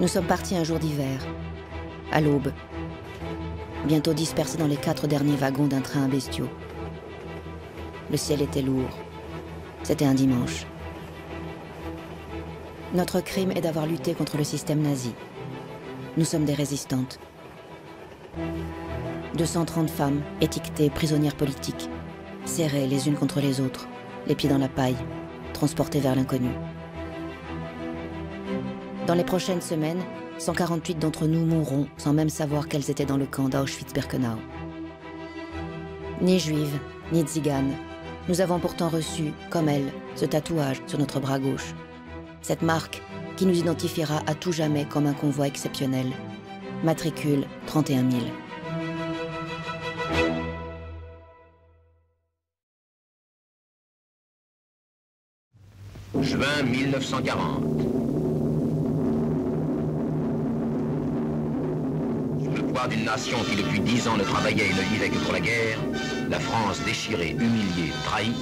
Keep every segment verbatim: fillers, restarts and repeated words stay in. Nous sommes partis un jour d'hiver, à l'aube, bientôt dispersés dans les quatre derniers wagons d'un train bestiaux. Le ciel était lourd. C'était un dimanche. Notre crime est d'avoir lutté contre le système nazi. Nous sommes des résistantes. deux cent trente femmes, étiquetées prisonnières politiques, serrées les unes contre les autres, les pieds dans la paille, transportées vers l'inconnu. Dans les prochaines semaines, cent quarante-huit d'entre nous mourront sans même savoir qu'elles étaient dans le camp d'Auschwitz-Birkenau. Ni juives, ni tziganes, nous avons pourtant reçu, comme elles, ce tatouage sur notre bras gauche. Cette marque qui nous identifiera à tout jamais comme un convoi exceptionnel. Matricule trente et un mille. juin mille neuf cent quarante. D'une nation qui depuis dix ans ne travaillait et ne vivait que pour la guerre, la France déchirée, humiliée, trahie,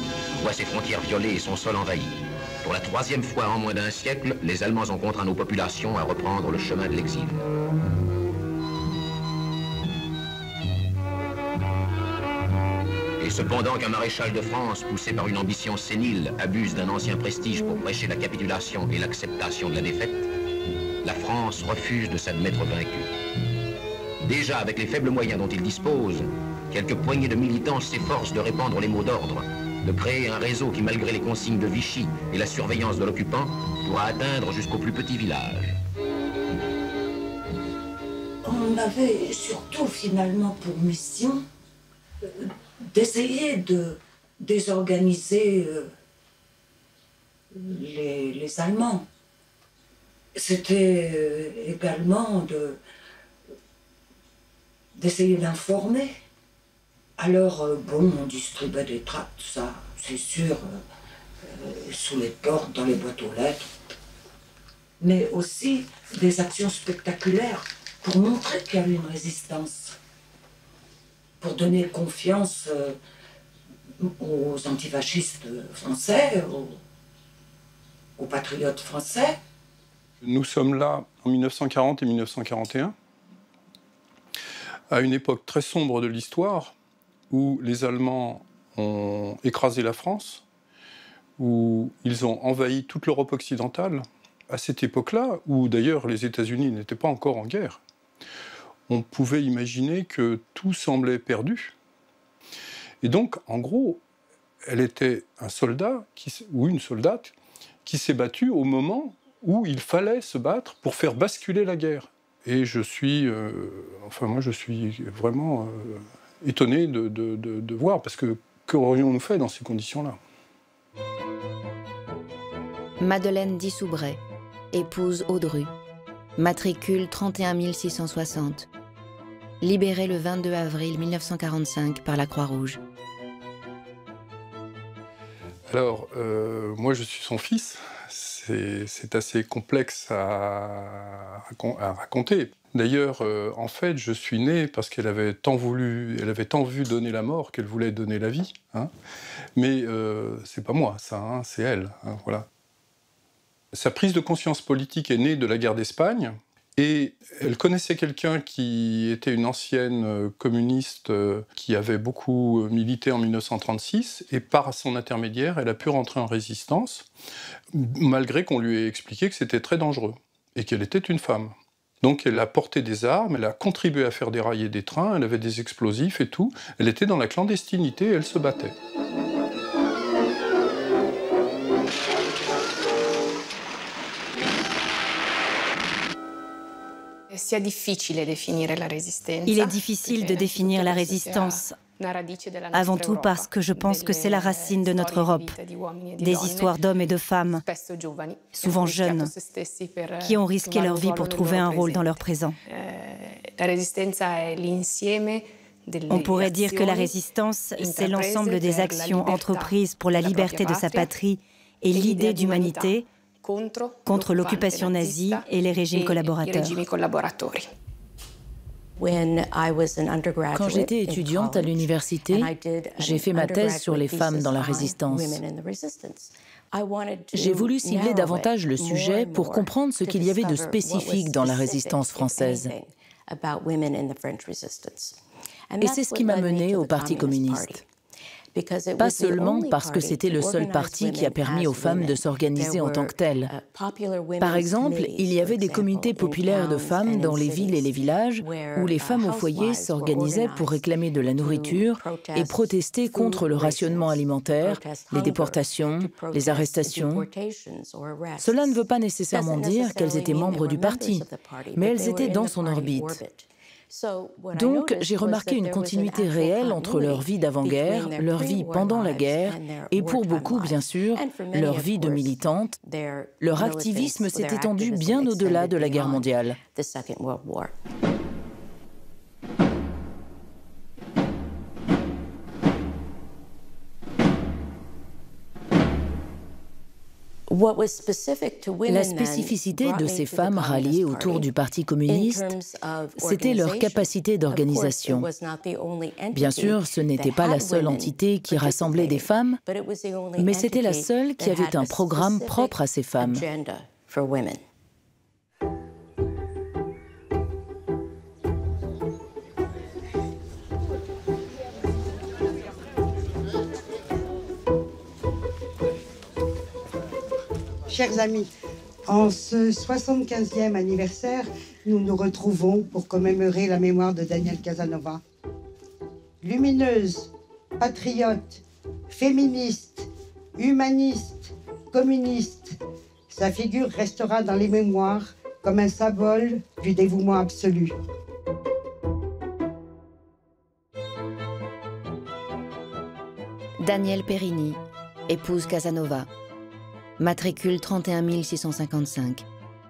voit ses frontières violées et son sol envahi. Pour la troisième fois en moins d'un siècle, les Allemands ont contraint nos populations à reprendre le chemin de l'exil. Et cependant qu'un maréchal de France, poussé par une ambition sénile, abuse d'un ancien prestige pour prêcher la capitulation et l'acceptation de la défaite, la France refuse de s'admettre vaincue. Déjà, avec les faibles moyens dont ils disposent, quelques poignées de militants s'efforcent de répandre les mots d'ordre, de créer un réseau qui, malgré les consignes de Vichy et la surveillance de l'occupant, pourra atteindre jusqu'au plus petit village. On avait surtout, finalement, pour mission euh, d'essayer de désorganiser euh, les, les Allemands. C'était euh, également de... d'essayer d'informer. Alors, euh, bon, on distribuait des tracts, ça, c'est sûr, euh, euh, sous les portes, dans les boîtes aux lettres, mais aussi des actions spectaculaires pour montrer qu'il y avait une résistance, pour donner confiance euh, aux antifascistes français, aux, aux patriotes français. Nous sommes là en mille neuf cent quarante et mille neuf cent quarante et un. À une époque très sombre de l'histoire, où les Allemands ont écrasé la France, où ils ont envahi toute l'Europe occidentale, à cette époque-là, où d'ailleurs les États-Unis n'étaient pas encore en guerre, on pouvait imaginer que tout semblait perdu. Et donc, en gros, elle était un soldat, qui, ou une soldate, qui s'est battue au moment où il fallait se battre pour faire basculer la guerre. Et je suis, euh, enfin moi je suis vraiment euh, étonné de, de, de, de voir, parce que qu'aurions-nous fait dans ces conditions-là? Madeleine Dissoubray, épouse Audru, matricule trente et un mille six cent soixante, libérée le vingt-deux avril mille neuf cent quarante-cinq par la Croix-Rouge. Alors, euh, moi je suis son fils. C'est assez complexe à, à raconter. D'ailleurs, euh, en fait, je suis né parce qu'elle avait tant voulu, elle avait tant vu donner la mort qu'elle voulait donner la vie. Hein. Mais euh, c'est pas moi, ça, hein, c'est elle. Hein, voilà. Sa prise de conscience politique est née de la guerre d'Espagne. Et elle connaissait quelqu'un qui était une ancienne communiste qui avait beaucoup milité en mille neuf cent trente-six, et par son intermédiaire, elle a pu rentrer en résistance, malgré qu'on lui ait expliqué que c'était très dangereux, et qu'elle était une femme. Donc elle a porté des armes, elle a contribué à faire dérailler des trains, elle avait des explosifs et tout, elle était dans la clandestinité et elle se battait. Il est difficile de définir la résistance, avant tout parce que je pense que c'est la racine de notre Europe, des histoires d'hommes et de femmes, souvent jeunes, qui ont risqué leur vie pour trouver un rôle dans leur présent. On pourrait dire que la résistance, c'est l'ensemble des actions entreprises pour la liberté de sa patrie et l'idée d'humanité, contre l'occupation nazie et les régimes collaborateurs. Quand j'étais étudiante à l'université, j'ai fait ma thèse sur les femmes dans la résistance. J'ai voulu cibler davantage le sujet pour comprendre ce qu'il y avait de spécifique dans la résistance française. Et c'est ce qui m'a menée au Parti communiste. Pas seulement parce que c'était le seul parti qui a permis aux femmes de s'organiser en tant que telles. Par exemple, il y avait des communautés populaires de femmes dans les villes et les villages où les femmes au foyer s'organisaient pour réclamer de la nourriture et protester contre le rationnement alimentaire, les déportations, les arrestations. Cela ne veut pas nécessairement dire qu'elles étaient membres du parti, mais elles étaient dans son orbite. Donc, j'ai remarqué une continuité réelle entre leur vie d'avant-guerre, leur vie pendant la guerre, et pour beaucoup, bien sûr, leur vie de militante. Leur activisme s'est étendu bien au-delà de la guerre mondiale. La spécificité de ces femmes ralliées autour du Parti communiste, c'était leur capacité d'organisation. Bien sûr, ce n'était pas la seule entité qui rassemblait des femmes, mais c'était la seule qui avait un programme propre à ces femmes. Chers amis, en ce soixante-quinzième anniversaire, nous nous retrouvons pour commémorer la mémoire de Danielle Casanova. Lumineuse, patriote, féministe, humaniste, communiste, sa figure restera dans les mémoires comme un symbole du dévouement absolu. Danielle Périni, épouse Casanova. Matricule trente et un mille six cent cinquante-cinq,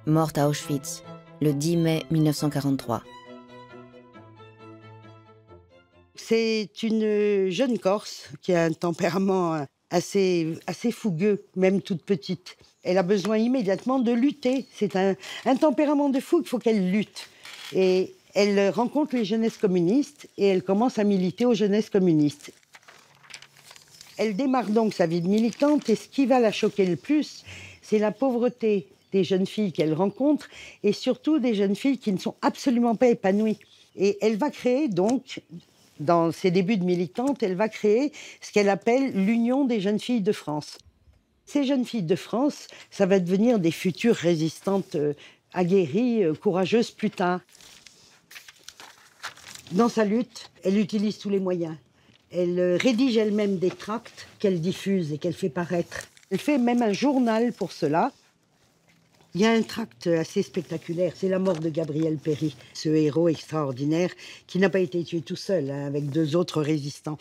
morte à Auschwitz, le dix mai mille neuf cent quarante-trois. C'est une jeune Corse qui a un tempérament assez, assez fougueux, même toute petite. Elle a besoin immédiatement de lutter. C'est un, un tempérament de fou, il faut qu'elle lutte. Et elle rencontre les jeunesses communistes et elle commence à militer aux jeunesses communistes. Elle démarre donc sa vie de militante et ce qui va la choquer le plus, c'est la pauvreté des jeunes filles qu'elle rencontre et surtout des jeunes filles qui ne sont absolument pas épanouies. Et elle va créer donc, dans ses débuts de militante, elle va créer ce qu'elle appelle l'Union des jeunes filles de France. Ces jeunes filles de France, ça va devenir des futures résistantes aguerries, courageuses plus tard. Dans sa lutte, elle utilise tous les moyens. Elle rédige elle-même des tracts qu'elle diffuse et qu'elle fait paraître. Elle fait même un journal pour cela. Il y a un tract assez spectaculaire, c'est la mort de Gabriel Péri, ce héros extraordinaire qui n'a pas été tué tout seul, hein, avec deux autres résistants.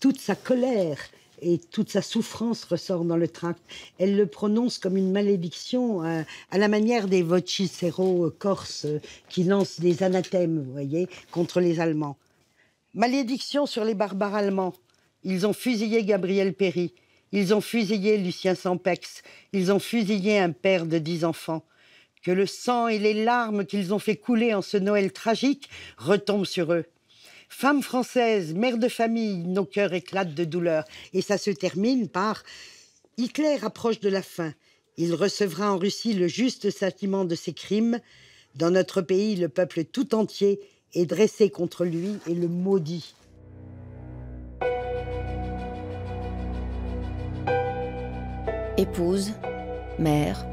Toute sa colère et toute sa souffrance ressort dans le tract. Elle le prononce comme une malédiction à, à la manière des vociféraux corses qui lancent des anathèmes, vous voyez, contre les Allemands. Malédiction sur les barbares allemands. Ils ont fusillé Gabriel Péri. Ils ont fusillé Lucien Sampex. Ils ont fusillé un père de dix enfants. Que le sang et les larmes qu'ils ont fait couler en ce Noël tragique retombent sur eux. Femmes françaises, mères de famille, nos cœurs éclatent de douleur. Et ça se termine par « Hitler approche de la fin. Il recevra en Russie le juste châtiment de ses crimes. Dans notre pays, le peuple tout entier est dressé contre lui et le maudit. » Épouse, mère,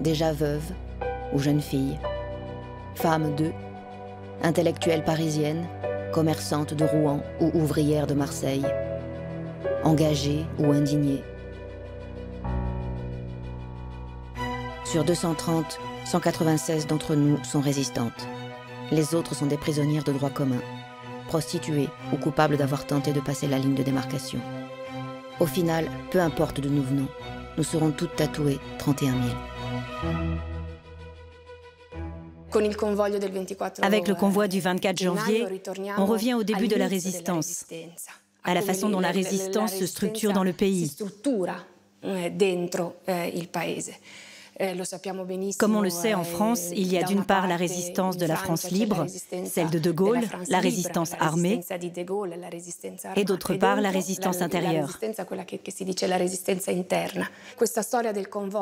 déjà veuve ou jeune fille, femme d'eux, intellectuelle parisienne, commerçante de Rouen ou ouvrière de Marseille, engagée ou indignée. Sur deux cent trente, cent quatre-vingt-seize d'entre nous sont résistantes. Les autres sont des prisonnières de droit commun, prostituées ou coupables d'avoir tenté de passer la ligne de démarcation. Au final, peu importe d'où nous venons, nous serons toutes tatouées trente et un mille. Avec le convoi du vingt-quatre janvier, on revient au début de la résistance, à la façon dont la résistance se structure dans le pays. Comme on le sait en France, il y a d'une part la résistance de la France libre, celle de De Gaulle, la résistance armée, et d'autre part la résistance intérieure.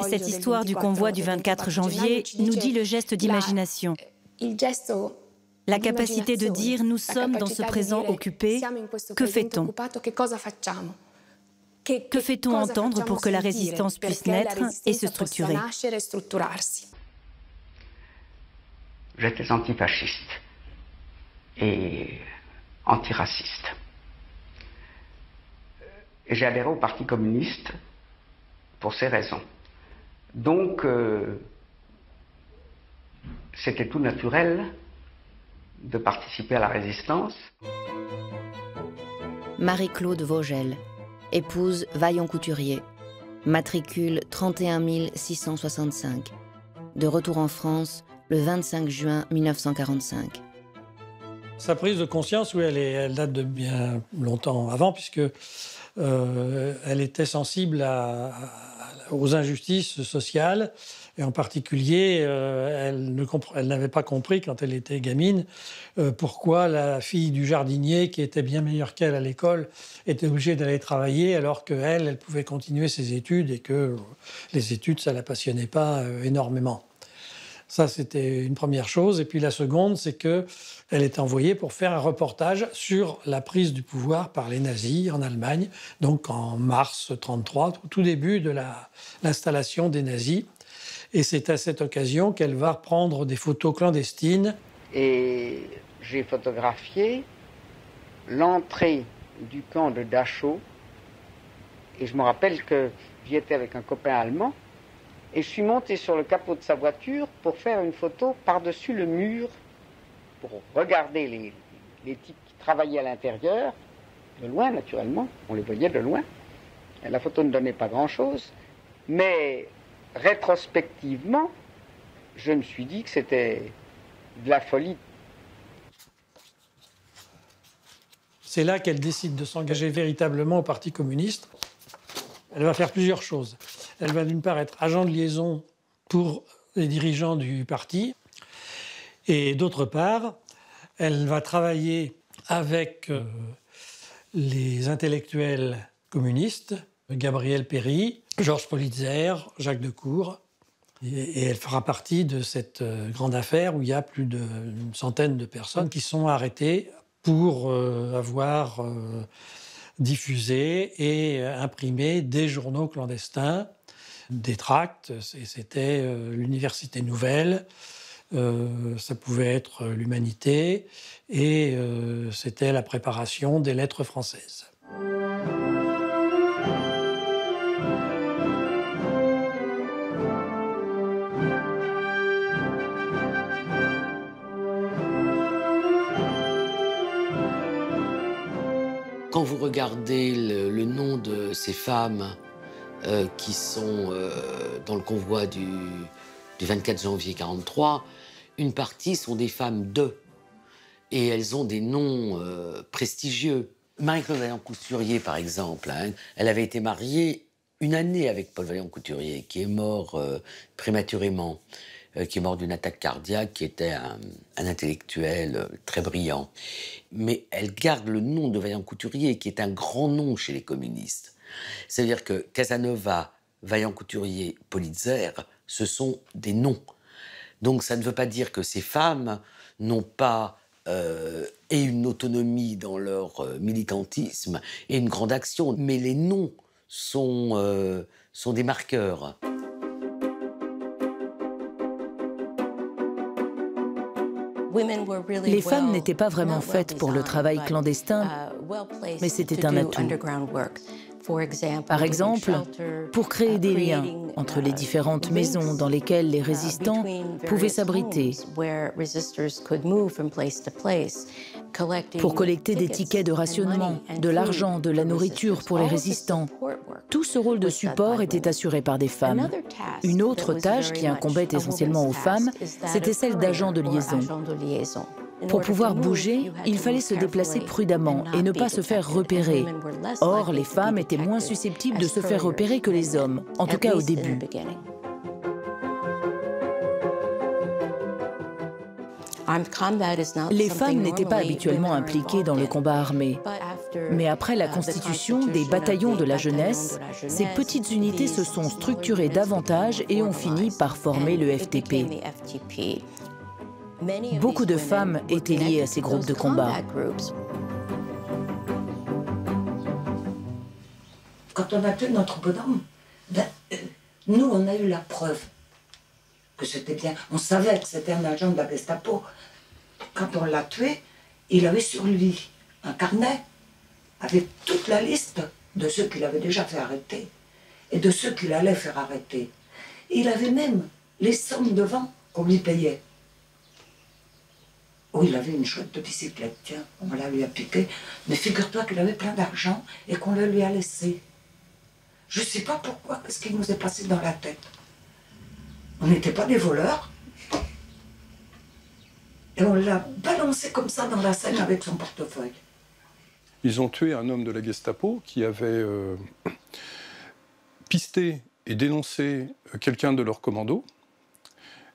Cette histoire du convoi du vingt-quatre janvier nous dit le geste d'imagination. La capacité de dire « nous sommes dans ce présent occupé, que fait-on » Que fait-on entendre pour que la résistance puisse naître et se structurer? J'étais antifasciste et antiraciste. J'ai adhéré au Parti communiste pour ces raisons. Donc, euh, c'était tout naturel de participer à la résistance. Marie-Claude Vogel. Épouse Vaillant-Couturier, matricule trente et un six cent soixante-cinq, de retour en France le vingt-cinq juin mille neuf cent quarante-cinq. Sa prise de conscience, oui, elle, est, elle date de bien longtemps avant, puisque euh, elle était sensible à, à, aux injustices sociales, et en particulier, euh, elle ne elle n'avait pas compris, quand elle était gamine, euh, pourquoi la fille du jardinier, qui était bien meilleure qu'elle à l'école, était obligée d'aller travailler, alors qu'elle, elle pouvait continuer ses études, et que euh, les études, ça ne la passionnait pas euh, énormément. Ça, c'était une première chose. Et puis la seconde, c'est qu'elle est envoyée pour faire un reportage sur la prise du pouvoir par les nazis en Allemagne, donc en mars mille neuf cent trente-trois, tout début de l'installation des nazis. Et c'est à cette occasion qu'elle va prendre des photos clandestines. Et j'ai photographié l'entrée du camp de Dachau. Et je me rappelle que j'y étais avec un copain allemand. Et je suis monté sur le capot de sa voiture pour faire une photo par-dessus le mur, pour regarder les, les types qui travaillaient à l'intérieur, de loin naturellement, on les voyait de loin. Et la photo ne donnait pas grand-chose, mais rétrospectivement, je me suis dit que c'était de la folie. C'est là qu'elle décide de s'engager véritablement au Parti communiste. Elle va faire plusieurs choses. Elle va d'une part être agent de liaison pour les dirigeants du parti, et d'autre part, elle va travailler avec euh, les intellectuels communistes, Gabriel Péri, Georges Politzer, Jacques Decour, et, et elle fera partie de cette euh, grande affaire où il y a plus d'une centaine de personnes qui sont arrêtées pour euh, avoir euh, diffusé et euh, imprimé des journaux clandestins, des tracts. C'était euh, l'Université Nouvelle, euh, ça pouvait être euh, l'Humanité, et euh, c'était la préparation des lettres françaises. Quand vous regardez le, le nom de ces femmes euh, qui sont euh, dans le convoi du, du vingt-quatre janvier mille neuf cent quarante-trois, une partie sont des femmes de, et elles ont des noms euh, prestigieux. Marie-Claude Vaillant-Couturier, par exemple, hein, elle avait été mariée une année avec Paul Vaillant-Couturier, qui est mort euh, prématurément, euh, qui est mort d'une attaque cardiaque, qui était un, un intellectuel euh, très brillant. Mais elle garde le nom de Vaillant-Couturier, qui est un grand nom chez les communistes. C'est-à-dire que Casanova, Vaillant-Couturier, Politzer, ce sont des noms. Donc ça ne veut pas dire que ces femmes n'ont pas euh, et une autonomie dans leur euh, militantisme et une grande action. Mais les noms sont, euh, sont des marqueurs. Les femmes n'étaient pas vraiment faites pour le travail clandestin, mais c'était un atout. Par exemple, pour créer des liens entre les différentes maisons dans lesquelles les résistants pouvaient s'abriter, pour collecter des tickets de rationnement, de l'argent, de la nourriture pour les résistants. Tout ce rôle de support était assuré par des femmes. Une autre tâche qui incombait essentiellement aux femmes, c'était celle d'agent de liaison. Pour pouvoir bouger, il fallait se déplacer prudemment et ne pas se faire repérer. Or, les femmes étaient moins susceptibles de se faire repérer que les hommes, en tout cas au début. Les femmes n'étaient pas habituellement impliquées dans le combat armé. Mais après la constitution des bataillons de la jeunesse, ces petites unités se sont structurées davantage et ont fini par former le F T P. Beaucoup de femmes étaient liées à ces groupes de combat. Quand on a tué notre bonhomme, ben, euh, nous, on a eu la preuve que c'était bien. On savait que c'était un agent de la Gestapo. Quand on l'a tué, il avait sur lui un carnet avec toute la liste de ceux qu'il avait déjà fait arrêter et de ceux qu'il allait faire arrêter. Il avait même les sommes de vent qu'on lui payait. Oh, il avait une chouette de bicyclette, tiens, on la lui a piquée. Mais figure-toi qu'il avait plein d'argent et qu'on le lui a laissé. Je ne sais pas pourquoi, qu'est-ce qui nous est passé dans la tête. On n'était pas des voleurs. Et on l'a balancé comme ça dans la Seine avec son portefeuille. Ils ont tué un homme de la Gestapo qui avait euh, pisté et dénoncé quelqu'un de leur commando,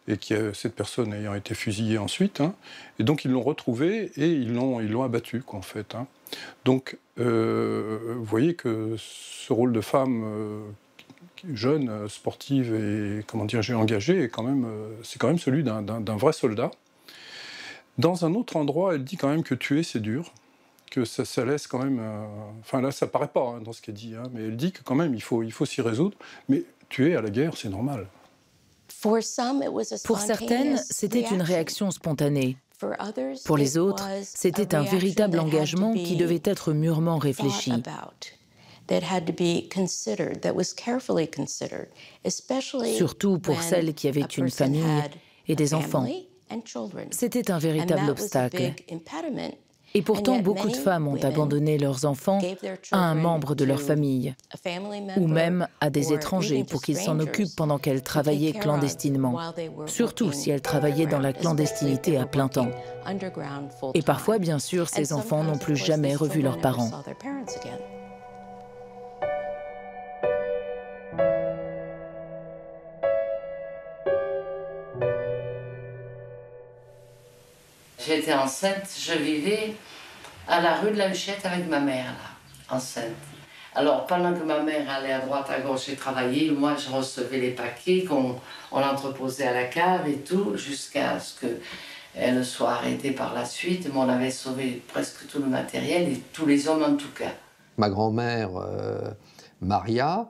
et qui, cette personne ayant été fusillée ensuite. Hein, et donc ils l'ont retrouvé et ils l'ont ils l'ont abattu, quoi, en fait. Hein. Donc, euh, vous voyez que ce rôle de femme euh, jeune, sportive et, comment dire, engagée, est quand même, euh, c'est quand même celui d'un d'un vrai soldat. Dans un autre endroit, elle dit quand même que tuer, c'est dur, que ça, ça laisse quand même... Euh, enfin, là, ça paraît pas, hein, dans ce qu'elle dit, hein, mais elle dit que quand même, il faut, il faut s'y résoudre. Mais tuer à la guerre, c'est normal. Pour certaines, c'était une réaction spontanée. Pour les autres, c'était un véritable engagement qui devait être mûrement réfléchi. Surtout pour celles qui avaient une famille et des enfants. C'était un véritable obstacle. Et pourtant, beaucoup de femmes ont abandonné leurs enfants à un membre de leur famille, ou même à des étrangers pour qu'ils s'en occupent pendant qu'elles travaillaient clandestinement, surtout si elles travaillaient dans la clandestinité à plein temps. Et parfois, bien sûr, ces enfants n'ont plus jamais revu leurs parents. J'étais enceinte, je vivais à la rue de la Huchette avec ma mère, là, enceinte. Alors, pendant que ma mère allait à droite, à gauche et travaillait, moi, je recevais les paquets qu'on on entreposait à la cave et tout, jusqu'à ce qu'elle soit arrêtée par la suite. Mais on avait sauvé presque tout le matériel, et tous les hommes en tout cas. Ma grand-mère, euh, Maria,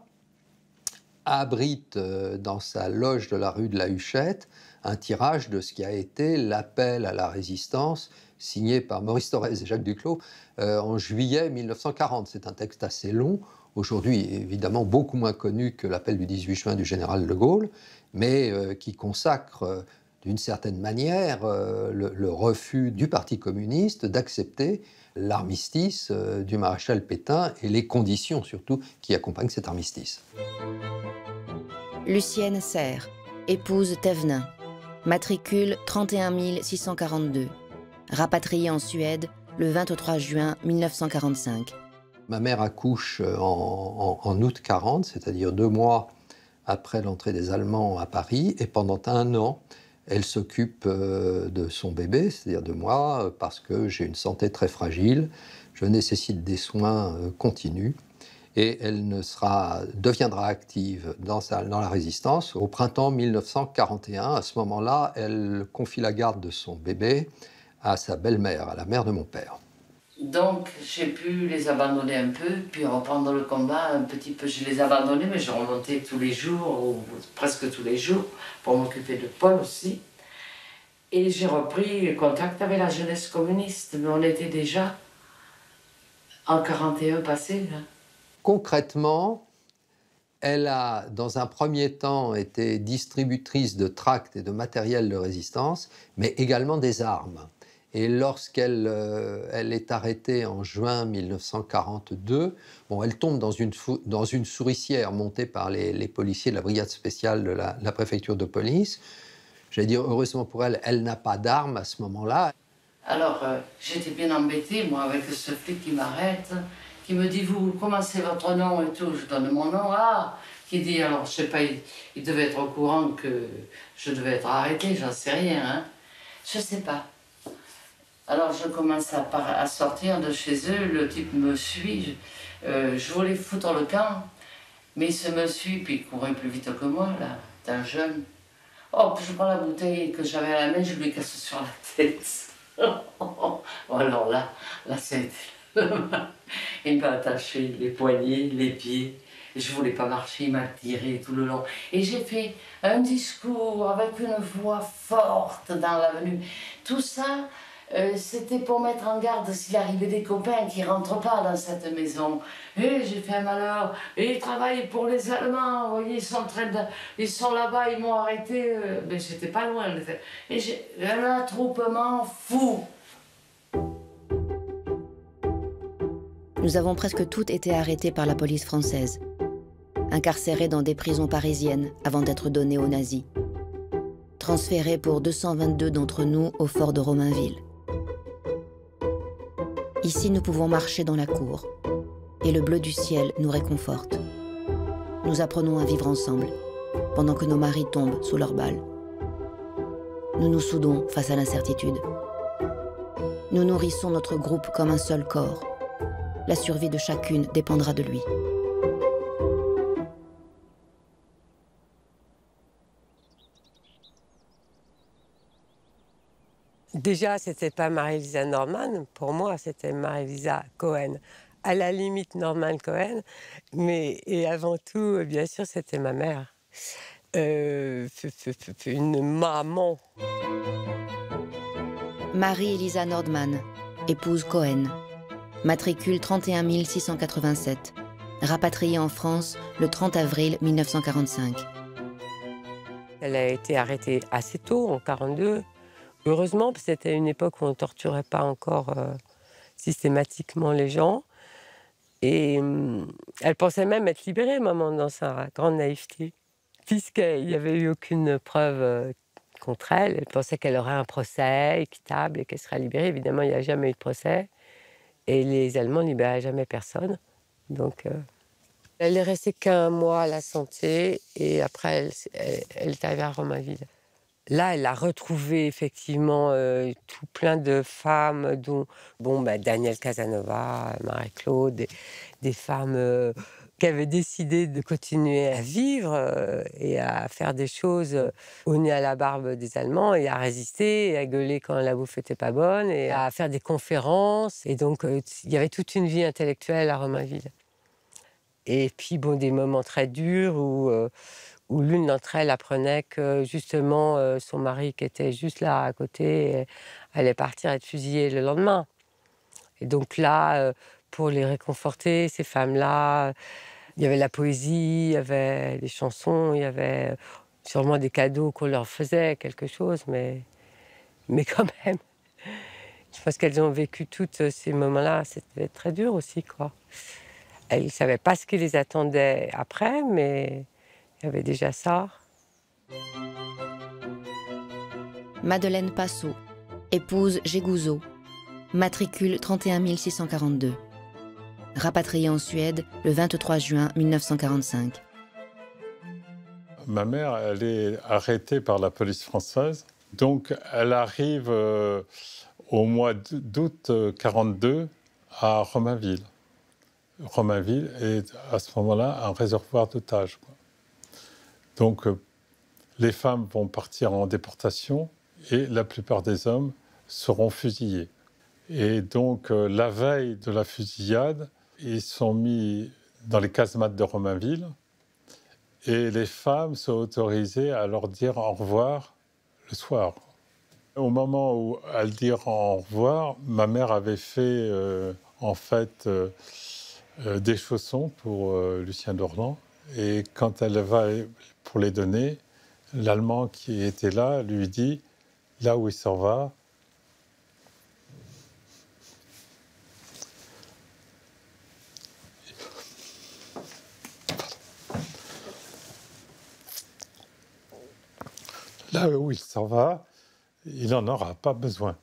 abrite euh, dans sa loge de la rue de la Huchette un tirage de ce qui a été l'appel à la résistance signé par Maurice Thorez et Jacques Duclos euh, en juillet mille neuf cent quarante. C'est un texte assez long, aujourd'hui évidemment beaucoup moins connu que l'appel du dix-huit juin du général de Gaulle, mais euh, qui consacre euh, d'une certaine manière euh, le, le refus du Parti communiste d'accepter l'armistice euh, du maréchal Pétain et les conditions surtout qui accompagnent cet armistice. Lucienne Serre, épouse Thévenin. Matricule trente et un six cent quarante-deux, rapatriée en Suède le vingt-trois juin mille neuf cent quarante-cinq. Ma mère accouche en, en, en août quarante, c'est-à-dire deux mois après l'entrée des Allemands à Paris, et pendant un an, elle s'occupe de son bébé, c'est-à-dire de moi, parce que j'ai une santé très fragile, je nécessite des soins continus. Et elle ne sera, deviendra active dans, sa, dans la résistance au printemps mille neuf cent quarante et un. À ce moment-là, elle confie la garde de son bébé à sa belle-mère, à la mère de mon père. Donc, j'ai pu les abandonner un peu, puis reprendre le combat un petit peu. Je les abandonnais, mais je remontais tous les jours, ou presque tous les jours, pour m'occuper de Paul aussi. Et j'ai repris contact avec la jeunesse communiste, mais on était déjà en quarante et un passé, là. Concrètement, elle a, dans un premier temps, été distributrice de tracts et de matériel de résistance, mais également des armes. Et lorsqu'elle euh, elle est arrêtée en juin mille neuf cent quarante-deux, bon, elle tombe dans une, dans une souricière montée par les, les policiers de la brigade spéciale de la, la préfecture de police. J'allais dire, heureusement pour elle, elle n'a pas d'armes à ce moment-là. Alors, euh, j'étais bien embêtée, moi, avec ce flic qui m'arrête. Il me dit, vous, comment c'est votre nom et tout, je donne mon nom, ah, qui dit, alors, je sais pas, il, il devait être au courant que je devais être arrêtée, j'en sais rien, hein. Je sais pas. Alors je commence à, à sortir de chez eux, le type me suit, je, euh, je voulais foutre le camp, mais il se me suit, puis il courait plus vite que moi, là, d'un jeune. Oh, puis je prends la bouteille que j'avais à la main, je lui casse sur la tête. Bon, alors là, là c'était... Il m'a attaché les poignets, les pieds. Je ne voulais pas marcher, il m'a tiré tout le long. Et j'ai fait un discours avec une voix forte dans l'avenue. Tout ça, euh, c'était pour mettre en garde s'il arrivait des copains qui ne rentrent pas dans cette maison. Et j'ai fait un malheur. Et ils travaillent pour les Allemands. Vous voyez, ils sont, sont là-bas, ils m'ont arrêté. Euh, mais j'étais pas loin. Et j'ai un attroupement fou. Nous avons presque toutes été arrêtées par la police française, incarcérées dans des prisons parisiennes avant d'être données aux nazis, transférées pour deux cent vingt-deux d'entre nous au fort de Romainville. Ici, nous pouvons marcher dans la cour, et le bleu du ciel nous réconforte. Nous apprenons à vivre ensemble, pendant que nos maris tombent sous leurs balles. Nous nous soudons face à l'incertitude. Nous nourrissons notre groupe comme un seul corps. La survie de chacune dépendra de lui. Déjà, c'était pas Marie-Elisa Nordman. Pour moi, c'était Marie-Elisa Cohen. À la limite, Nordman-Cohen. Mais et avant tout, bien sûr, c'était ma mère. Euh, une maman. Marie-Elisa Nordman, épouse Cohen. Matricule trente et un mille six cent quatre-vingt-sept, rapatriée en France le trente avril mille neuf cent quarante-cinq. Elle a été arrêtée assez tôt, en mille neuf cent quarante-deux. Heureusement, parce que c'était une époque où on ne torturait pas encore euh, systématiquement les gens. Et euh, elle pensait même être libérée, maman, dans sa grande naïveté. Puisqu'il n'y avait eu aucune preuve euh, contre elle, elle pensait qu'elle aurait un procès équitable et qu'elle serait libérée. Évidemment, il n'y a jamais eu de procès. Et les Allemands ne libéraient jamais personne. Donc, euh, elle est restée qu'un mois à la santé et après, elle, elle, elle est arrivée à Romainville. Là, elle a retrouvé effectivement euh, tout plein de femmes, dont bon, bah, Danielle Casanova, Marie-Claude, des, des femmes euh, qui avaient décidé de continuer à vivre euh, et à faire des choses euh, au nez à la barbe des Allemands, et à résister, et à gueuler quand la bouffe n'était pas bonne, et à faire des conférences. Et donc, euh, il y avait toute une vie intellectuelle à Romainville. Et puis, bon, des moments très durs où... Euh, où l'une d'entre elles apprenait que, justement, son mari, qui était juste là, à côté, allait partir être fusillé le lendemain. Et donc là, pour les réconforter, ces femmes-là, il y avait la poésie, il y avait des chansons, il y avait sûrement des cadeaux qu'on leur faisait, quelque chose, mais, mais quand même. Je pense qu'elles ont vécu tous ces moments-là. C'était très dur aussi, quoi. Elles ne savaient pas ce qui les attendait après, mais... il y avait déjà ça. Madeleine Passot, épouse Jégouzo, matricule trente et un mille six cent quarante-deux. Rapatriée en Suède le vingt-trois juin mille neuf cent quarante-cinq. Ma mère, elle est arrêtée par la police française. Donc, elle arrive euh, au mois d'août mille neuf cent quarante-deux à Romainville. Romainville est à ce moment-là un réservoir d'otages, quoi. Donc, euh, les femmes vont partir en déportation et la plupart des hommes seront fusillés. Et donc, euh, la veille de la fusillade, ils sont mis dans les casemates de Romainville et les femmes sont autorisées à leur dire au revoir le soir. Au moment où elles dirent au revoir, ma mère avait fait, euh, en fait, euh, euh, des chaussons pour euh, Lucien Dorlan. Et quand elle va pour les donner, l'Allemand qui était là lui dit « Là où il s'en va, là où il s'en va, il n'en aura pas besoin. »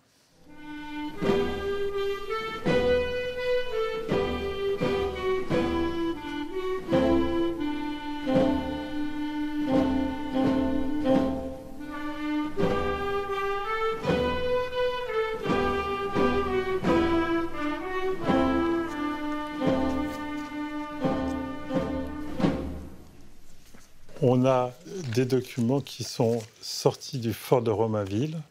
On a des documents qui sont sortis du fort de Romainville.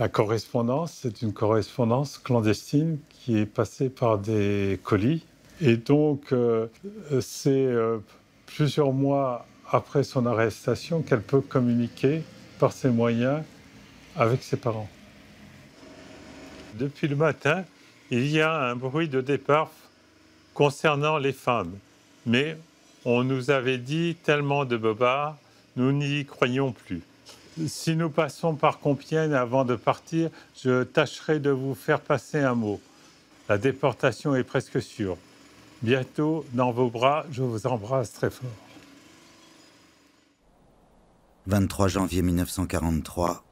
La correspondance, c'est une correspondance clandestine qui est passée par des colis. Et donc, euh, c'est euh, plusieurs mois après son arrestation qu'elle peut communiquer par ses moyens avec ses parents. Depuis le matin, il y a un bruit de départ concernant les femmes. Mais on nous avait dit tellement de bobards, nous n'y croyons plus. Si nous passons par Compiègne avant de partir, je tâcherai de vous faire passer un mot. La déportation est presque sûre. Bientôt, dans vos bras, je vous embrasse très fort. vingt-trois janvier mille neuf cent quarante-trois,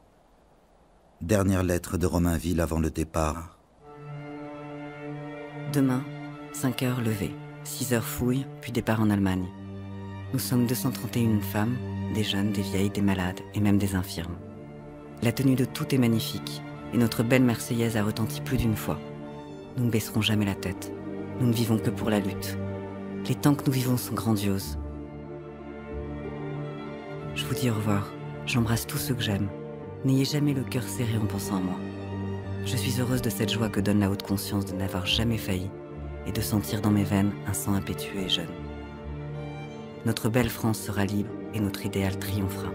dernière lettre de Romainville avant le départ. Demain, cinq heures levée, six heures fouille, puis départ en Allemagne. Nous sommes deux cent trente et une femmes, des jeunes, des vieilles, des malades et même des infirmes. La tenue de toutes est magnifique et notre belle Marseillaise a retenti plus d'une fois. Nous ne baisserons jamais la tête, nous ne vivons que pour la lutte. Les temps que nous vivons sont grandioses. Je vous dis au revoir, j'embrasse tous ceux que j'aime. N'ayez jamais le cœur serré en pensant à moi. Je suis heureuse de cette joie que donne la haute conscience de n'avoir jamais failli et de sentir dans mes veines un sang impétueux et jeune. Notre belle France sera libre et notre idéal triomphera.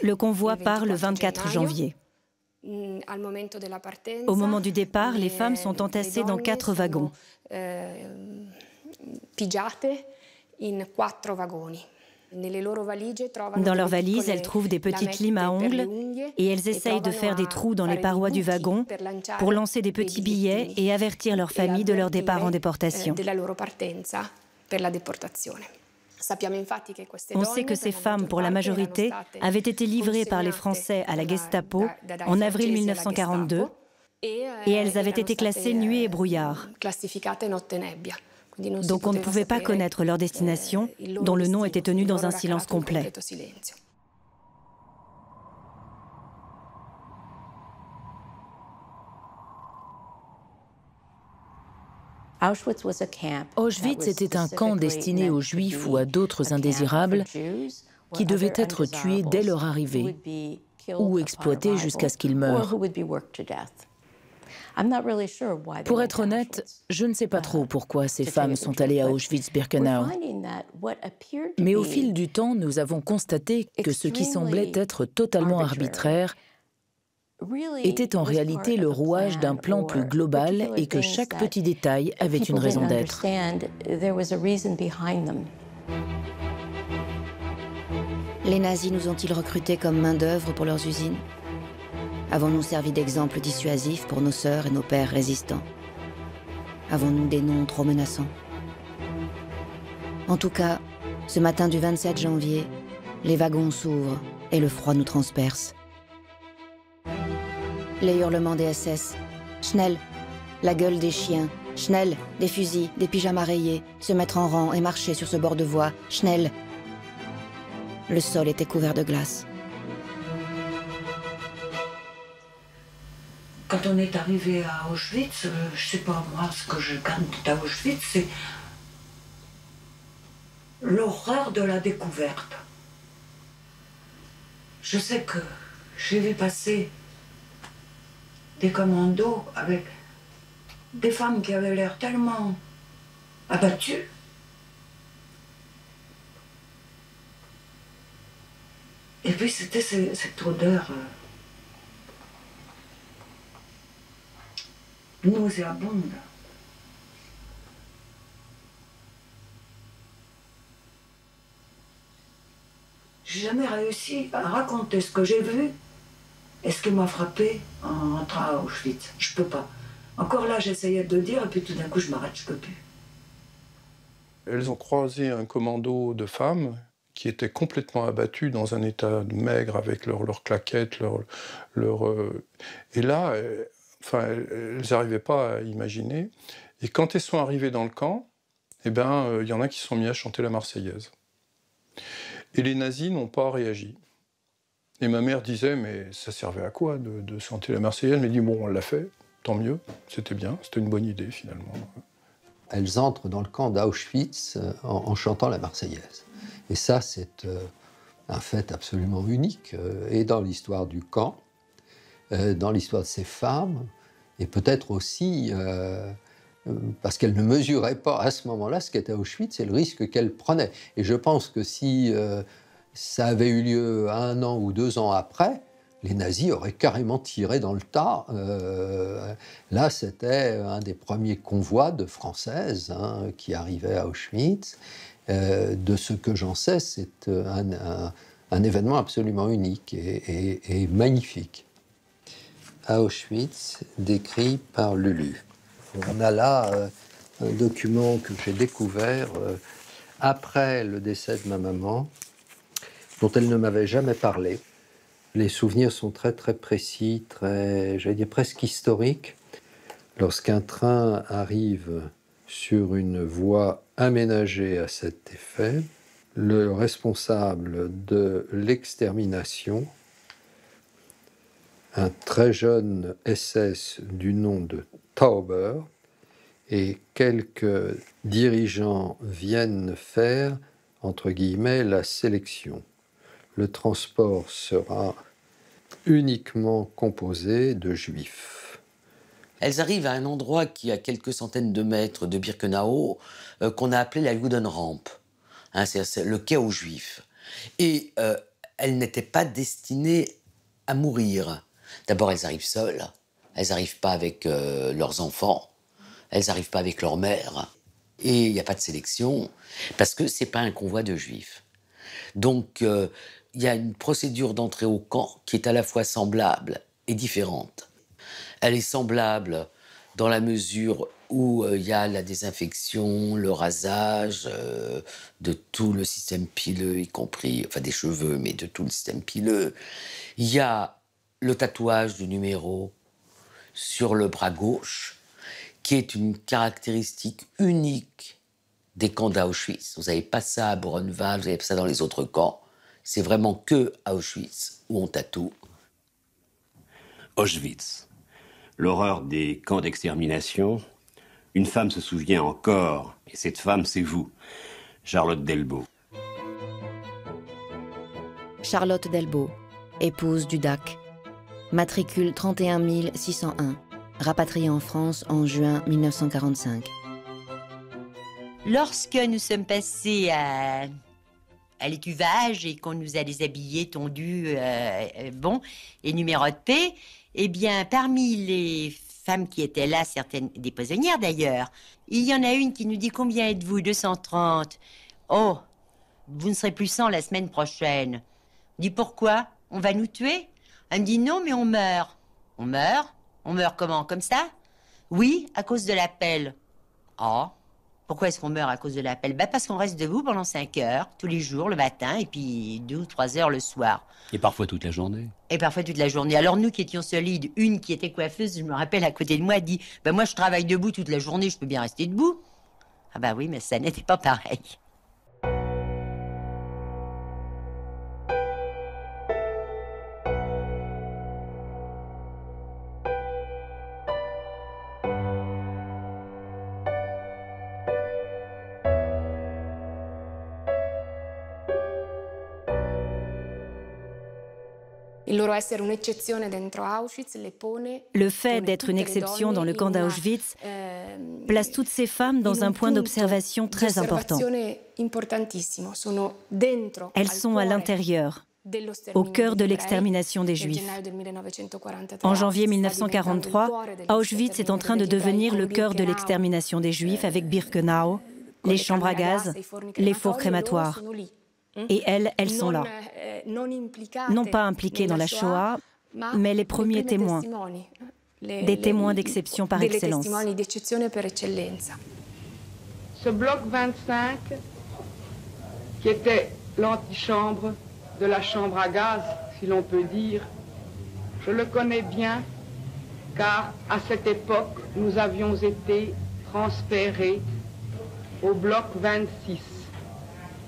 Le convoi part le vingt-quatre janvier. Au moment du départ, les femmes sont entassées dans quatre wagons. Dans leurs valises, elles trouvent des petites limes à ongles et elles essayent de faire des trous dans les parois du wagon pour lancer des petits billets et avertir leur famille de leur départ en déportation. On sait que ces femmes, pour la majorité, avaient été livrées par les Français à la Gestapo en avril mille neuf cent quarante-deux et elles avaient été classées nuée et brouillard. Donc on ne pouvait pas connaître leur destination, dont le nom était tenu dans un silence complet. Auschwitz était un camp destiné aux Juifs ou à d'autres indésirables qui devaient être tués dès leur arrivée ou exploités jusqu'à ce qu'ils meurent. Pour être honnête, je ne sais pas trop pourquoi ces femmes sont allées à Auschwitz-Birkenau. Mais au fil du temps, nous avons constaté que ce qui semblait être totalement arbitraire était en réalité le rouage d'un plan plus global et que chaque petit détail avait une raison d'être. Les nazis nous ont-ils recrutés comme main-d'œuvre pour leurs usines? Avons-nous servi d'exemple dissuasif pour nos sœurs et nos pères résistants? Avons-nous des noms trop menaçants? En tout cas, ce matin du vingt-sept janvier, les wagons s'ouvrent et le froid nous transperce. Les hurlements des S S. Schnell, la gueule des chiens. Schnell, des fusils, des pyjamas rayés, se mettre en rang et marcher sur ce bord de voie. Schnell. Le sol était couvert de glace. Quand on est arrivé à Auschwitz, euh, je sais pas moi, ce que je garde d'Auschwitz, c'est l'horreur de la découverte. Je sais que j'ai vu passer des commandos avec des femmes qui avaient l'air tellement abattues. Et puis c'était cette odeur euh, nauséabonde. J'ai jamais réussi à raconter ce que j'ai vu. Est-ce qu'il m'a frappé en rentrant à Auschwitz? Je peux pas. Encore là, j'essayais de le dire, et puis tout d'un coup, je m'arrête, je peux plus. Elles ont croisé un commando de femmes qui étaient complètement abattues, dans un état maigre, avec leurs leur claquettes, leur, leur... Et là, enfin, elles n'arrivaient pas à imaginer. Et quand elles sont arrivées dans le camp, eh ben, euh, y en a qui sont mis à chanter la Marseillaise. Et les nazis n'ont pas réagi. Et ma mère disait, mais ça servait à quoi de, de chanter la Marseillaise? Mais dit, bon, on l'a fait, tant mieux, c'était bien, c'était une bonne idée finalement. Elles entrent dans le camp d'Auschwitz en, en chantant la Marseillaise. Et ça, c'est euh, un fait absolument unique, euh, et dans l'histoire du camp, euh, dans l'histoire de ces femmes, et peut-être aussi euh, parce qu'elles ne mesuraient pas à ce moment-là ce qu'était Auschwitz et le risque qu'elles prenaient. Et je pense que si euh, ça avait eu lieu un an ou deux ans après, les nazis auraient carrément tiré dans le tas. Euh, là, c'était un des premiers convois de Françaises hein, qui arrivaient à Auschwitz. Euh, de ce que j'en sais, c'est un, un, un événement absolument unique et, et, et magnifique. À Auschwitz, décrit par Lulu. On a là euh, un document que j'ai découvert euh, après le décès de ma maman, dont elle ne m'avait jamais parlé. Les souvenirs sont très très précis, très, j'allais dire presque historiques. Lorsqu'un train arrive sur une voie aménagée à cet effet, le responsable de l'extermination, un très jeune S S du nom de Tauber, et quelques dirigeants viennent faire, entre guillemets, la sélection. Le transport sera uniquement composé de juifs. Elles arrivent à un endroit qui est à quelques centaines de mètres de Birkenau, euh, qu'on a appelé la Judenrampe, hein, c'est le quai aux juifs. Et euh, elles n'étaient pas destinées à mourir. D'abord, elles arrivent seules. Elles n'arrivent pas avec euh, leurs enfants, elles n'arrivent pas avec leur mère. Et il n'y a pas de sélection, parce que ce n'est pas un convoi de juifs. Donc, il euh, y a une procédure d'entrée au camp qui est à la fois semblable et différente. Elle est semblable dans la mesure où il euh, y a la désinfection, le rasage euh, de tout le système pileux, y compris, enfin des cheveux, mais de tout le système pileux. Il y a le tatouage du numéro sur le bras gauche, qui est une caractéristique unique des camps d'Auschwitz. Vous n'avez pas ça à Buchenwald, vous n'avez pas ça dans les autres camps. C'est vraiment que à Auschwitz où on tatoue. Auschwitz, l'horreur des camps d'extermination. Une femme se souvient encore, et cette femme, c'est vous, Charlotte Delbo. Charlotte Delbo, épouse du D A C. Matricule trente et un six cent un, rapatriée en France en juin mille neuf cent quarante-cinq. Lorsque nous sommes passés à, à l'écuvage et qu'on nous a déshabillés, tondus, euh, bon, et numérotés, eh bien, parmi les femmes qui étaient là, certaines des prisonnières d'ailleurs, il y en a une qui nous dit « Combien êtes-vous ? deux cent trente. Oh, vous ne serez plus cent la semaine prochaine. » On dit « Pourquoi ? On va nous tuer ? » Elle me dit « Non, mais on meurt. »« On meurt ? On meurt comment ? Comme ça ? » ?»« Oui, à cause de l'appel. » »« Ah, pourquoi est-ce qu'on meurt à cause de l'appel ? » ?»« Bah, parce qu'on reste debout pendant cinq heures, tous les jours, le matin, et puis deux ou trois heures le soir. » »« Et parfois toute la journée. » »« Et parfois toute la journée. » Alors nous qui étions solides, une qui était coiffeuse, je me rappelle, à côté de moi, dit « Bah moi, je travaille debout toute la journée, je peux bien rester debout. » Ah bah oui, mais ça n'était pas pareil. Le fait d'être une exception dans le camp d'Auschwitz place toutes ces femmes dans un point d'observation très important. Elles sont à l'intérieur, au cœur de l'extermination des Juifs. En janvier mille neuf cent quarante-trois, Auschwitz est en train de devenir le cœur de l'extermination des Juifs avec Birkenau, les chambres à gaz, les fours crématoires. Et elles, elles sont là, non pas impliquées dans la Shoah, mais les premiers témoins, des témoins d'exception par excellence. Ce bloc vingt-cinq, qui était l'antichambre de la chambre à gaz, si l'on peut dire, je le connais bien car à cette époque, nous avions été transférés au bloc vingt-six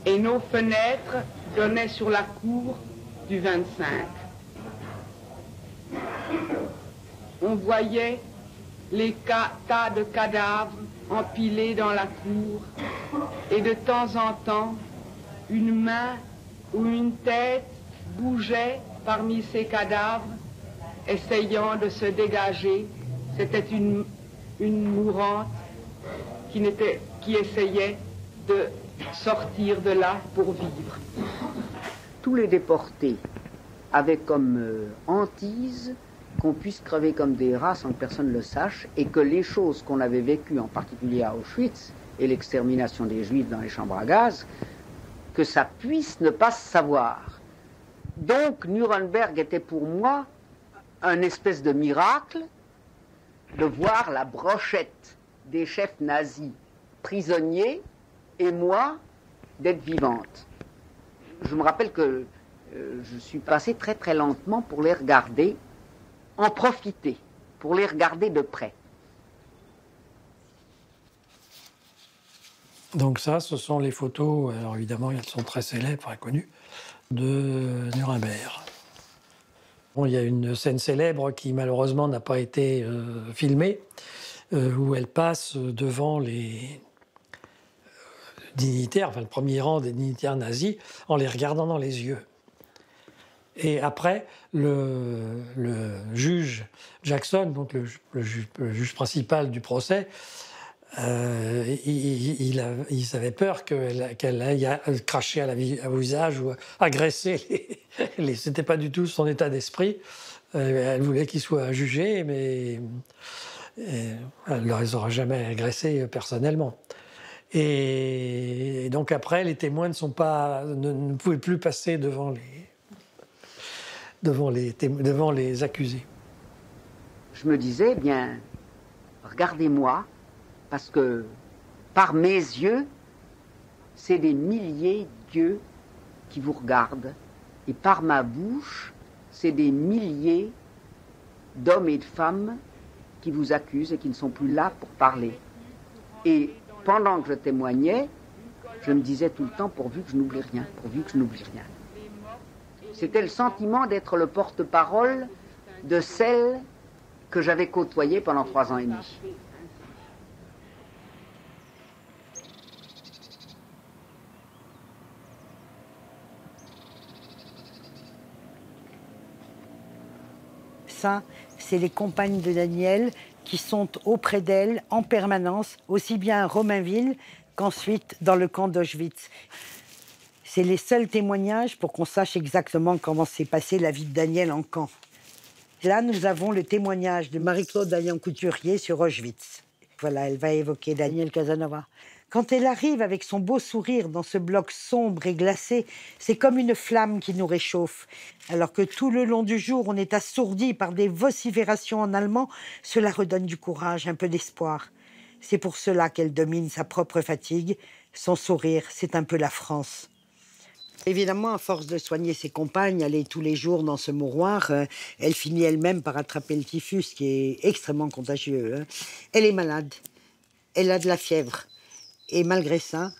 et nos fenêtres donnaient sur la cour du vingt-cinq. On voyait les cas, tas de cadavres empilés dans la cour et de temps en temps, une main ou une tête bougeait parmi ces cadavres, essayant de se dégager. C'était une, une mourante qui, n'était, qui essayait de sortir de là pour vivre. Tous les déportés avaient comme euh, hantise qu'on puisse crever comme des rats sans que personne ne le sache, et que les choses qu'on avait vécues, en particulier à Auschwitz, et l'extermination des Juifs dans les chambres à gaz, que ça puisse ne pas se savoir. Donc Nuremberg était pour moi un espèce de miracle de voir la brochette des chefs nazis prisonniers et moi d'être vivante. Je me rappelle que euh, je suis passé très très lentement pour les regarder, en profiter, pour les regarder de près. Donc ça, ce sont les photos, alors évidemment elles sont très célèbres et connues, de Nuremberg. Bon, il y a une scène célèbre qui malheureusement n'a pas été euh, filmée, euh, où elle passe devant les dignitaires, enfin le premier rang des dignitaires nazis, en les regardant dans les yeux. Et après, le, le juge Jackson, donc le, le, juge, le juge principal du procès, euh, il, il, a, il avait peur qu'elle qu'elle aille cracher à la visage ou agresser. Ce n'était pas du tout son état d'esprit. Elle voulait qu'il soit jugé, mais elle ne les aura jamais agressés personnellement. Et, et donc après, les témoins ne, sont pas, ne, ne pouvaient plus passer devant les... Devant les, devant les accusés. Je me disais, eh bien, regardez-moi, parce que par mes yeux, c'est des milliers d'yeux qui vous regardent, et par ma bouche, c'est des milliers d'hommes et de femmes qui vous accusent et qui ne sont plus là pour parler. Et pendant que je témoignais, je me disais tout le temps, pourvu que je n'oublie rien, pourvu que je n'oublie rien. C'était le sentiment d'être le porte-parole de celle que j'avais côtoyée pendant trois ans et demi. Ça, c'est les compagnes de Danielle qui sont auprès d'elle en permanence, aussi bien à Romainville qu'ensuite dans le camp d'Auschwitz. C'est les seuls témoignages pour qu'on sache exactement comment s'est passée la vie de Danielle en camp. Là, nous avons le témoignage de Marie-Claude Vaillant-Couturier sur Auschwitz. Voilà, elle va évoquer Danielle Casanova. Quand elle arrive avec son beau sourire dans ce bloc sombre et glacé, c'est comme une flamme qui nous réchauffe. Alors que tout le long du jour, on est assourdi par des vociférations en allemand, cela redonne du courage, un peu d'espoir. C'est pour cela qu'elle domine sa propre fatigue. Son sourire, c'est un peu la France. Évidemment, à force de soigner ses compagnes, aller tous les jours dans ce mouroir, euh, elle finit elle-même par attraper le typhus, qui est extrêmement contagieux. Hein. Elle est malade, elle a de la fièvre. Et malgré ça,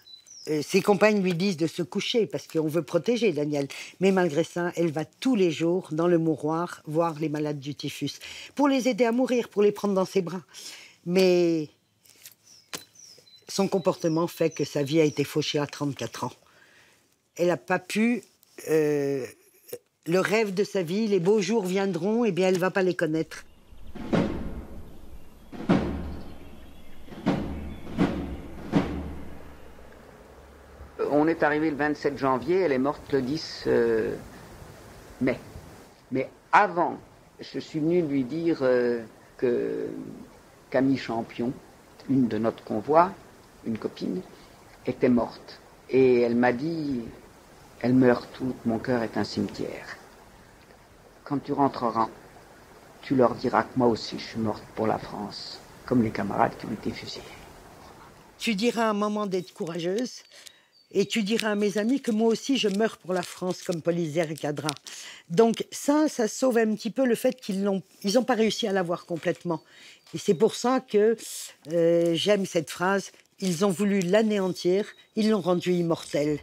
euh, ses compagnes lui disent de se coucher, parce qu'on veut protéger Danielle. Mais malgré ça, elle va tous les jours dans le mouroir voir les malades du typhus, pour les aider à mourir, pour les prendre dans ses bras. Mais son comportement fait que sa vie a été fauchée à trente-quatre ans. Elle n'a pas pu, euh, le rêve de sa vie, les beaux jours viendront, et bien elle ne va pas les connaître. On est arrivé le vingt-sept janvier, elle est morte le dix mai. Mais avant, je suis venu lui dire euh, que Camille Champion, une de notre convoi, une copine, était morte. Et elle m'a dit... Elle meurt toute, mon cœur est un cimetière. Quand tu rentreras, tu leur diras que moi aussi je suis morte pour la France, comme les camarades qui ont été fusillés. Tu diras à maman d'être courageuse, Et tu diras à mes amis que moi aussi, je meurs pour la France, comme Politzer et Cadra. Donc ça, ça sauve un petit peu le fait qu'ils n'ont ils ont pas réussi à l'avoir complètement. Et c'est pour ça que euh, j'aime cette phrase. Ils ont voulu l'anéantir, ils l'ont rendu immortel.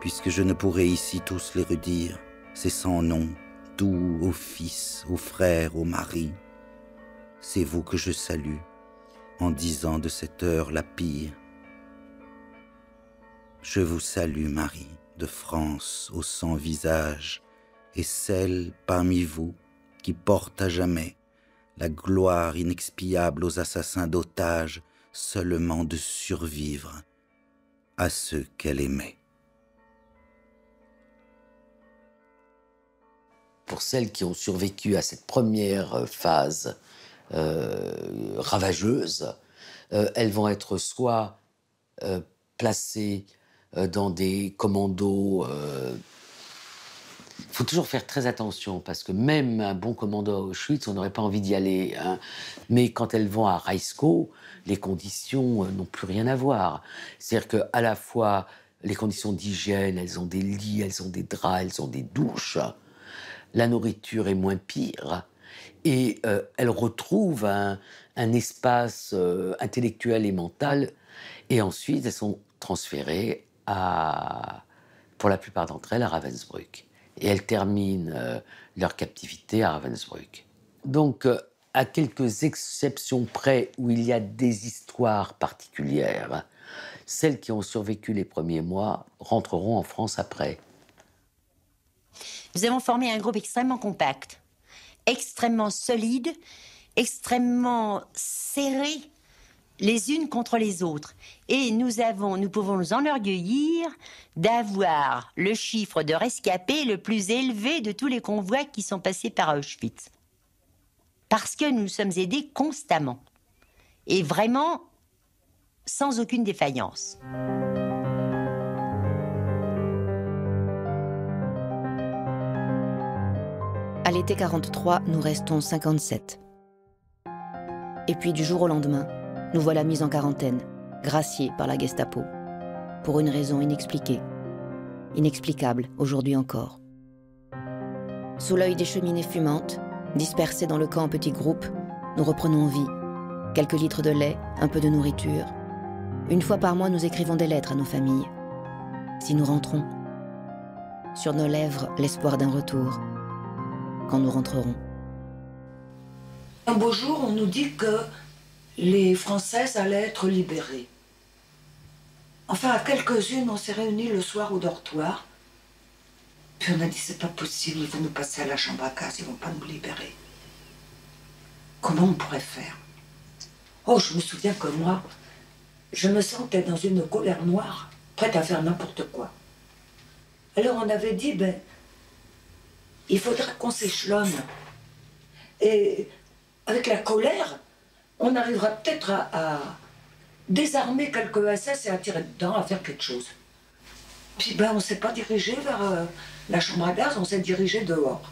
Puisque je ne pourrai ici tous les redire, c'est sans nom, doux aux fils, aux frères, aux maris. C'est vous que je salue, en disant de cette heure la pire. Je vous salue, Marie, de France au sang visage, et celle parmi vous qui porte à jamais la gloire inexpiable aux assassins d'otages, seulement de survivre à ceux qu'elle aimait. Pour celles qui ont survécu à cette première phase euh, ravageuse, euh, elles vont être soit euh, placées euh, dans des commandos... Euh... Il faut toujours faire très attention, parce que même un bon commando à Auschwitz, on n'aurait pas envie d'y aller. Hein. Mais quand elles vont à Raisko, les conditions euh, n'ont plus rien à voir. C'est-à-dire qu'à la fois, les conditions d'hygiène, elles ont des lits, elles ont des draps, elles ont des douches... La nourriture est moins pire et euh, elle retrouve un, un espace euh, intellectuel et mental. Et ensuite, elles sont transférées, à, pour la plupart d'entre elles, à Ravensbrück. Et elles terminent euh, leur captivité à Ravensbrück. Donc, euh, à quelques exceptions près où il y a des histoires particulières, celles qui ont survécu les premiers mois rentreront en France après. Nous avons formé un groupe extrêmement compact, extrêmement solide, extrêmement serré, les unes contre les autres. Et nous, avons, nous pouvons nous enorgueillir d'avoir le chiffre de rescapés le plus élevé de tous les convois qui sont passés par Auschwitz. Parce que nous nous sommes aidés constamment. Et vraiment, sans aucune défaillance. À l'été quarante-trois, nous restons cinquante-sept. Et puis du jour au lendemain, nous voilà mis en quarantaine, graciés par la Gestapo, pour une raison inexpliquée, inexplicable aujourd'hui encore. Sous l'œil des cheminées fumantes, dispersés dans le camp en petits groupes, nous reprenons vie. Quelques litres de lait, un peu de nourriture. Une fois par mois, nous écrivons des lettres à nos familles. Si nous rentrons, sur nos lèvres, l'espoir d'un retour. Quand nous rentrerons. Un beau jour, on nous dit que les Françaises allaient être libérées. Enfin, à quelques-unes, on s'est réunis le soir au dortoir. Puis on a dit, c'est pas possible, ils vont nous passer à la chambre à gaz, ils vont pas nous libérer. Comment on pourrait faire? Oh, je me souviens que moi, je me sentais dans une colère noire, prête à faire n'importe quoi. Alors on avait dit, ben... il faudra qu'on s'échelonne. Et avec la colère, on arrivera peut-être à, à désarmer quelques S S et à tirer dedans, à faire quelque chose. Puis ben, on ne s'est pas dirigé vers euh, la chambre à gaz, on s'est dirigé dehors.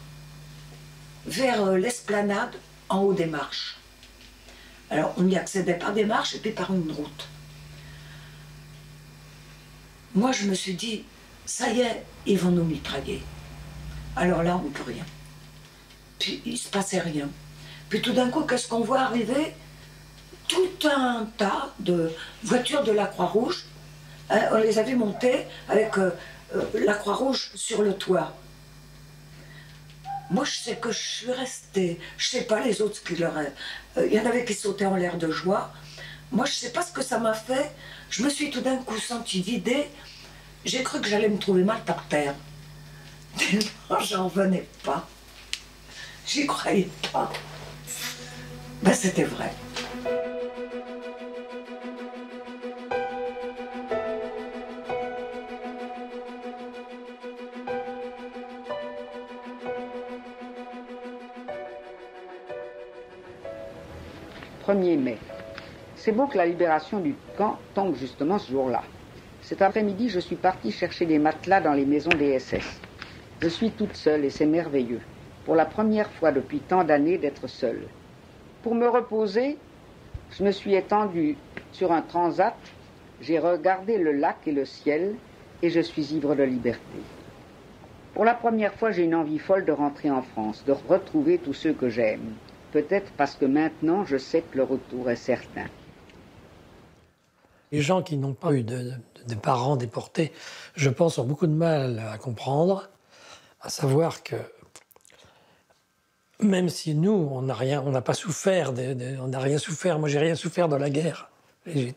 Vers euh, l'esplanade, en haut des marches. Alors on y accédait par des marches et puis par une route. Moi je me suis dit, ça y est, ils vont nous mitrailler. Alors là, on ne peut rien. Puis, il ne se passait rien. Puis tout d'un coup, qu'est-ce qu'on voit arriver? Tout un tas de voitures de la Croix-Rouge. Hein, on les avait montées avec euh, euh, la Croix-Rouge sur le toit. Moi, je sais que je suis restée. Je ne sais pas les autres qui leur... Il y en avait qui sautaient en l'air de joie. Moi, je ne sais pas ce que ça m'a fait. Je me suis tout d'un coup sentie vidée. J'ai cru que j'allais me trouver mal par terre. Tellement j'en venais pas, j'y croyais pas, ben c'était vrai. premier mai, c'est bon que la libération du camp tombe justement ce jour-là. Cet après-midi, je suis partie chercher des matelas dans les maisons des S S. Je suis toute seule et c'est merveilleux, pour la première fois depuis tant d'années d'être seule. Pour me reposer, je me suis étendue sur un transat, j'ai regardé le lac et le ciel, et je suis ivre de liberté. Pour la première fois, j'ai une envie folle de rentrer en France, de retrouver tous ceux que j'aime. Peut-être parce que maintenant, je sais que le retour est certain. Les gens qui n'ont pas eu de, de, de parents déportés, je pense, ont beaucoup de mal à comprendre, à savoir que même si nous, on n'a rien, on n'a pas souffert, de, de, on n'a rien souffert. Moi, j'ai rien souffert de la guerre. J'ai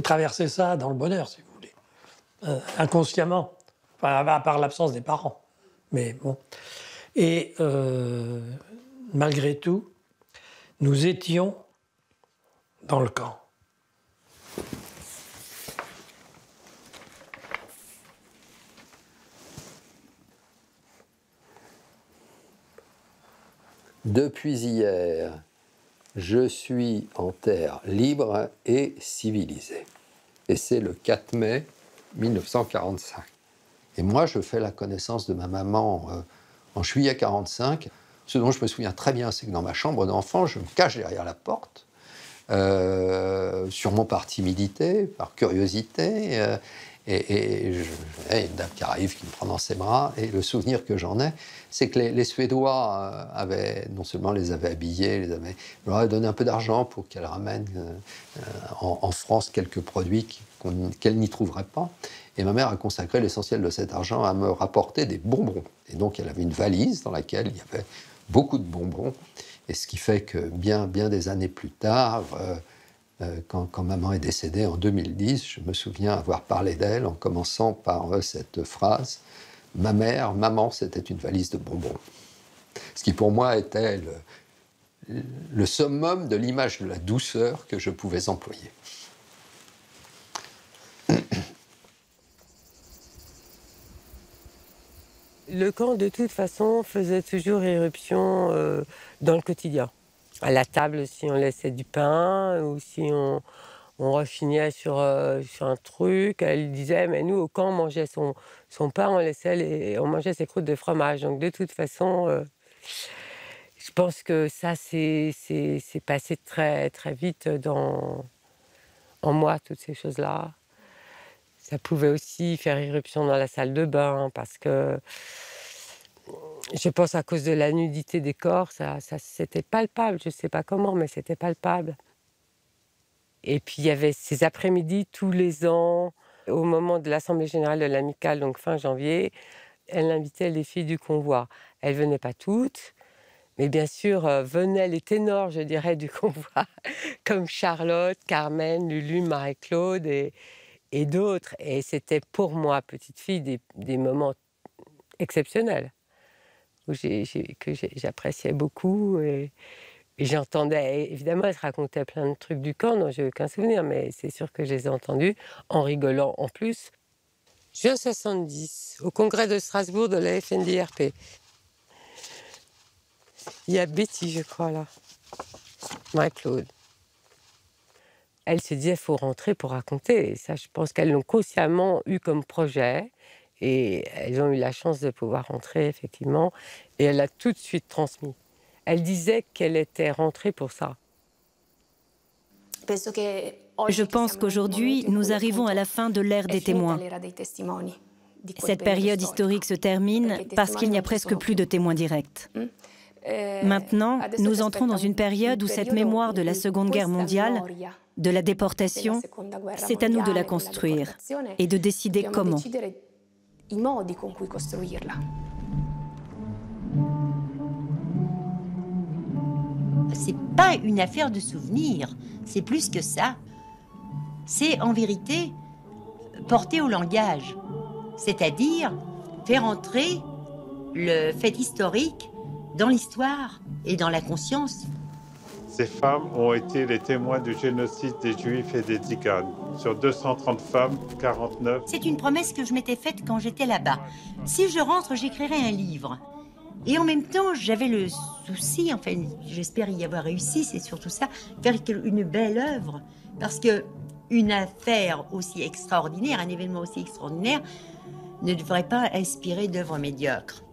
traversé ça dans le bonheur, si vous voulez, euh, inconsciemment, enfin, à part l'absence des parents. Mais bon, et euh, malgré tout, nous étions dans le camp. Depuis hier, je suis en terre libre et civilisée. Et c'est le quatre mai mille neuf cent quarante-cinq. Et moi, je fais la connaissance de ma maman euh, en juillet quarante-cinq. Ce dont je me souviens très bien, c'est que dans ma chambre d'enfant, je me cache derrière la porte, euh, sûrement par timidité, par curiosité. Euh, Et, et, je, et il y a une dame qui arrive, qui me prend dans ses bras. Et le souvenir que j'en ai, c'est que les, les Suédois avaient, non seulement les avaient habillés, les avaient, leur avaient donné un peu d'argent pour qu'elles ramènent euh, en, en France quelques produits qu'elles qu n'y trouveraient pas. Et ma mère a consacré l'essentiel de cet argent à me rapporter des bonbons. Et donc elle avait une valise dans laquelle il y avait beaucoup de bonbons. Et ce qui fait que bien, bien des années plus tard, euh, Quand, quand maman est décédée en deux mille dix, je me souviens avoir parlé d'elle en commençant par euh, cette phrase « Ma mère, maman, c'était une valise de bonbons ». Ce qui pour moi était le, le summum de l'image de la douceur que je pouvais employer. Le camp, de toute façon, faisait toujours éruption euh, dans le quotidien. À la table, si on laissait du pain ou si on, on rechignait sur, euh, sur un truc, elle disait, mais nous, au camp, on mangeait son, son pain, on, laissait les, on mangeait ses croûtes de fromage. Donc, de toute façon, euh, je pense que ça, c'est passé très, très vite dans, en moi, toutes ces choses-là. Ça pouvait aussi faire irruption dans la salle de bain, parce que je pense à cause de la nudité des corps, ça, ça, c'était palpable, je ne sais pas comment, mais c'était palpable. Et puis il y avait ces après-midi tous les ans, au moment de l'Assemblée Générale de l'Amicale, donc fin janvier, elle invitait les filles du convoi. Elles ne venaient pas toutes, mais bien sûr euh, venaient les ténors, je dirais, du convoi, comme Charlotte, Carmen, Lulu, Marie-Claude et, et d'autres. Et c'était pour moi, petite fille, des, des moments exceptionnels. J'ai, j'ai, que j'appréciais beaucoup et, et j'entendais, évidemment elle se racontait plein de trucs du camp dont je n'ai aucun souvenir, mais c'est sûr que je les ai entendus en rigolant en plus. Juin soixante-dix, au congrès de Strasbourg de la F N D R P, il y a Betty, je crois, là, Marie-Claude. Elle se disait, il faut rentrer pour raconter, et ça je pense qu'elles l'ont consciemment eu comme projet. Et elles ont eu la chance de pouvoir rentrer, effectivement. Et elle a tout de suite transmis. Elle disait qu'elle était rentrée pour ça. Je pense qu'aujourd'hui, nous arrivons à la fin de l'ère des témoins. Cette période historique se termine parce qu'il n'y a presque plus de témoins directs. Maintenant, nous entrons dans une période où cette mémoire de la Seconde Guerre mondiale, de la déportation, c'est à nous de la construire et de décider comment. I modi con cui costruirla. C'est pas une affaire de souvenirs, c'est plus que ça. C'est en vérité porter au langage, c'est-à-dire faire entrer le fait historique dans l'histoire et dans la conscience. Ces femmes ont été les témoins du génocide des Juifs et des Tziganes. Sur deux cent trente femmes, quarante-neuf... C'est une promesse que je m'étais faite quand j'étais là-bas. Si je rentre, j'écrirai un livre. Et en même temps, j'avais le souci, enfin, j'espère y avoir réussi, c'est surtout ça, faire une belle œuvre. Parce que une affaire aussi extraordinaire, un événement aussi extraordinaire, ne devrait pas inspirer d'œuvres médiocres.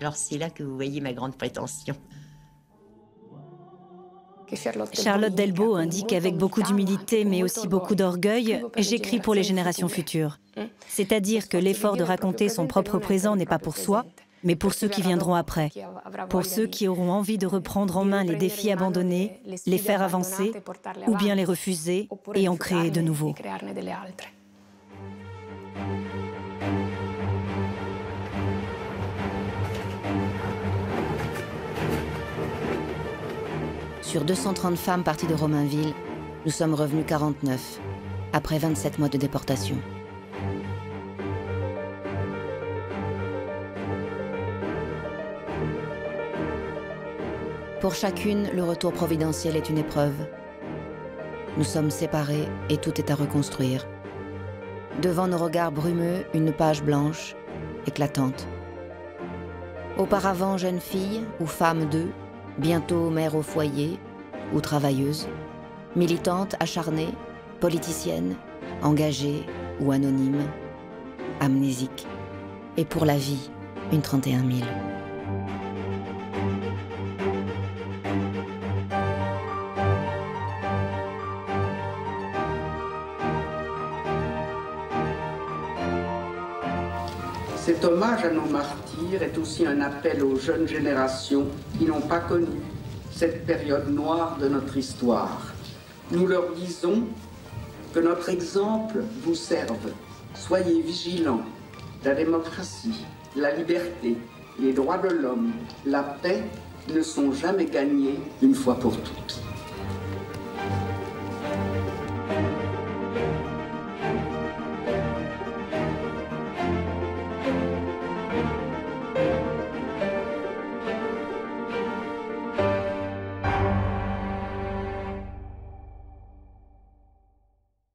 Alors c'est là que vous voyez ma grande prétention. Charlotte Delbo indique avec beaucoup d'humilité, mais aussi beaucoup d'orgueil, « J'écris pour les générations futures ». C'est-à-dire que l'effort de raconter son propre présent n'est pas pour soi, mais pour ceux qui viendront après, pour ceux qui auront envie de reprendre en main les défis abandonnés, les faire avancer, ou bien les refuser et en créer de nouveaux. Sur deux cent trente femmes parties de Romainville, nous sommes revenus quarante-neuf, après vingt-sept mois de déportation. Pour chacune, le retour providentiel est une épreuve. Nous sommes séparés et tout est à reconstruire. Devant nos regards brumeux, une page blanche, éclatante. Auparavant, jeune fille ou femme d'eux, bientôt mère au foyer ou travailleuse, militante acharnée, politicienne, engagée ou anonyme, amnésique. Et pour la vie, une trente et un mille. Cet hommage à nos martyrs est aussi un appel aux jeunes générations qui n'ont pas connu cette période noire de notre histoire. Nous leur disons que notre exemple vous serve. Soyez vigilants. La démocratie, la liberté, les droits de l'homme, la paix ne sont jamais gagnés une fois pour toutes.